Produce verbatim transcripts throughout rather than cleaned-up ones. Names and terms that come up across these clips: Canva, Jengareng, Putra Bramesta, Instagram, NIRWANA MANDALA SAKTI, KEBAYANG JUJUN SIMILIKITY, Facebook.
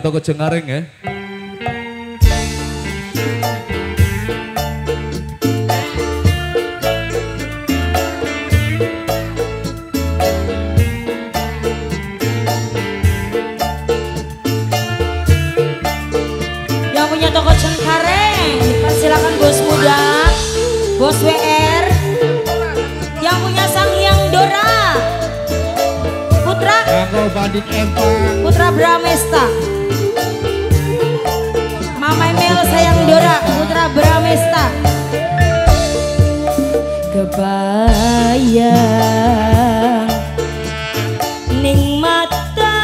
toko Jengareng ya. Yang punya toko Jengareng, silakan bos muda, bos W R. Yang punya Sang Hyang Dora, Putra, Putra Bramesta. Mama Mel Sayang Dora, Putra Bramesta. Kebayang ning mata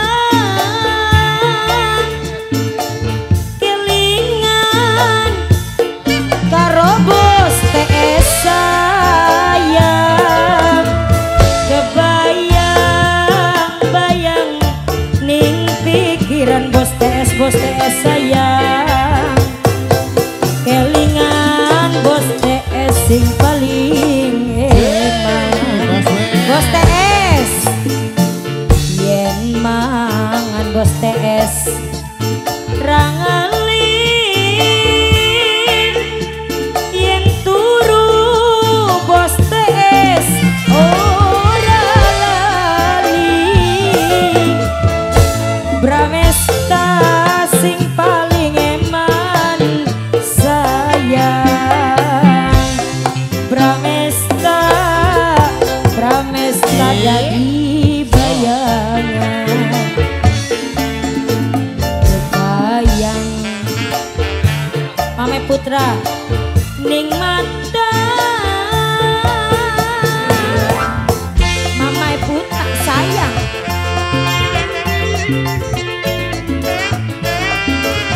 kelingan karo bos T S sayang. Kebayang bayang ning pikiran bos T S, bos T S sayang. Sing paling enak bos T S yen mangan bos T S rangalin yen turu bos T S ora lali. Bramesta sing paling eman saya. Jadi bayangan, kebayang Mame Putra ning mata Mame Putra sayang.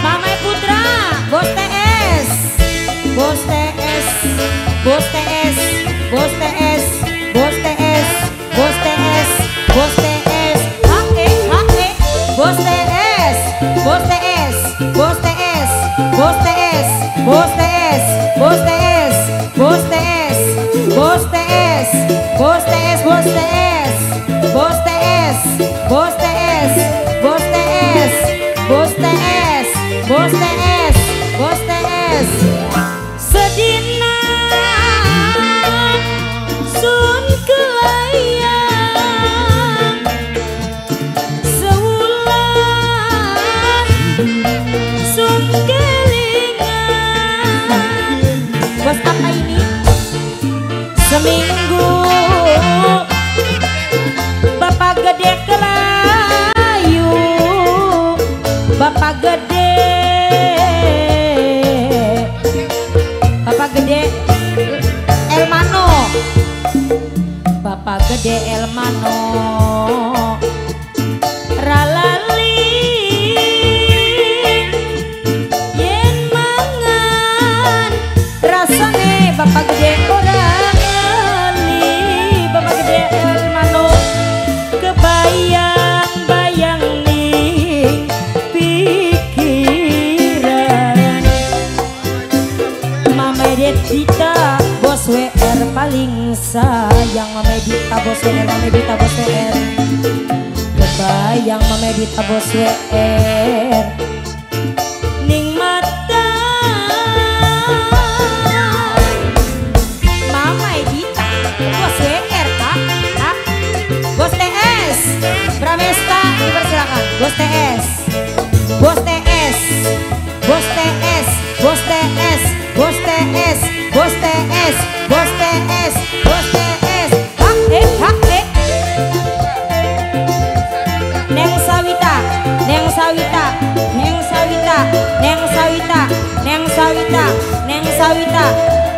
Mame Putra bos T S, bos T S, bos T S, bos T S, bos T S, bos T S, bos T S, H E, H E, bos T S, bos T S, bos T S, bos T S, bos T S, bos T S, bos T S, bos T S, bos T S, bos T S, bos T S, bos T S, bos T S, bos T S, bos T S, bos T S, sedina sun kelai. Bos apa ini? Seminggu Bapak Gede Kelayu, Bapak Gede, Bapak Gede Elmano, Bapak Gede Elmano ralali. Bapak Gede orang ali, Bapak Gede Elmano. Kebayang-bayang nih pikiran Mame Dita bos W R paling sayang. Mame Dita bos W R, Mame Dita bos W R. Kebayang Mame Dita bos W R. Bramesta dipersilakan bos T S, bos T S, bos T S, bos T S, bos T S, bos T S, bos T S, bos T S, hak eh hak eh. Neng Sawita, Neng Sawita, Neng Sawita, Neng Sawita, Neng Sawita, Neng Sawita,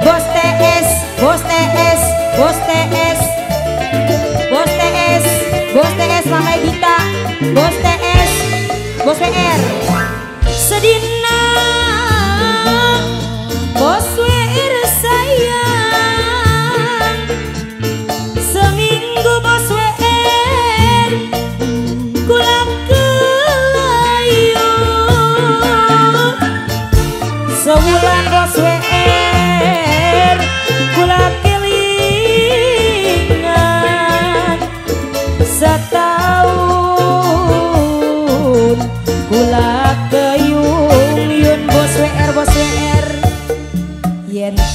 bos T S, bos T S, bos T S, bos T S, bos T S. Mama Dita, bos T S, bos W R, sedina bos W R sayang. Seminggu bos W R kulak kelayu, sebulan bos W R kulak kelingan, setahun kulak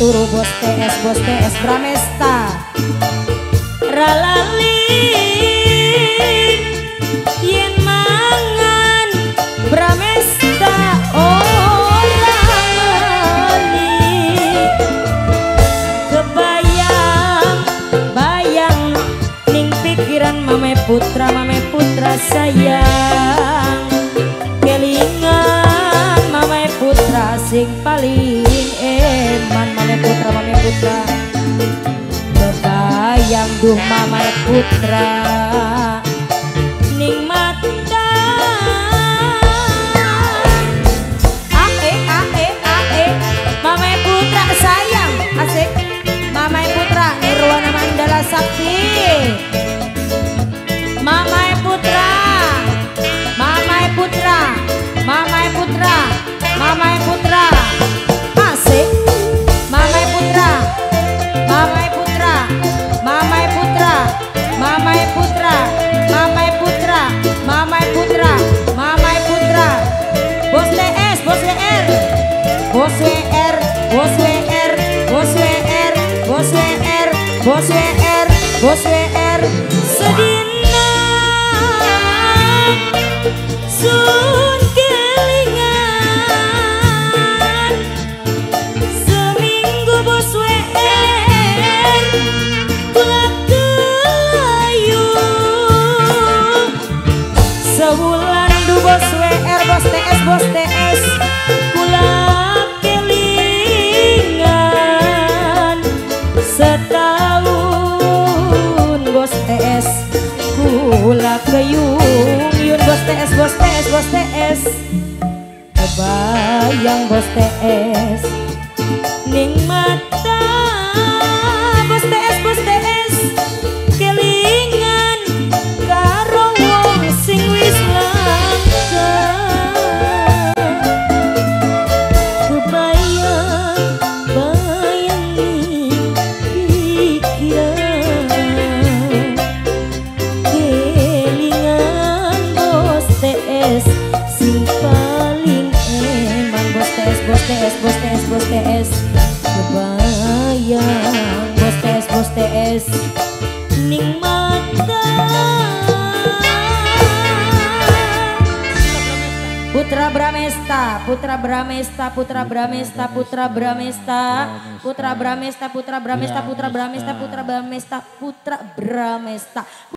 turu bos T S, bos T S Bramesta ralalin yen mangan Bramesta. Oh ralalin kebayang bayang ning pikiran mame putra, mame putra sayang kelingan mame putra sing paling eman. Mame putra, mame putra kebayang duh mame putra ning mata ae ae ae mame putra sayang asik. Mame putra Nirwana Mandala Sakti, mame putra mame putra mame putra mame putra asik. Mame putra mame putra mame putra mame putra mame putra mame putra mame putra bos T S, bos W R, bos W R, bos W R, bos W R, bos W R, bos W R, bos W R sedina sun kelingan seminggu bos W R kelak kelayu sebulan du bos W R, bos T S, bos T S kulak kelingan setahun bos T S kulak keyung yun bos T S, bos T S, bos T S kebayang bos T S ning mata bos T S, bos T S kelingan karo wong sing wis langka. Kebayang bayang ning pikiran kelingan bos T S sing paling eman. Bos T S, bos T S, bos T S, bos T S kebayang bos T S, bos T S ning mata putra Bramesta, putra Bramesta, putra Bramesta, putra Bramesta, putra Bramesta, putra Bramesta, putra Bramesta, putra Bramesta, putra Bramesta.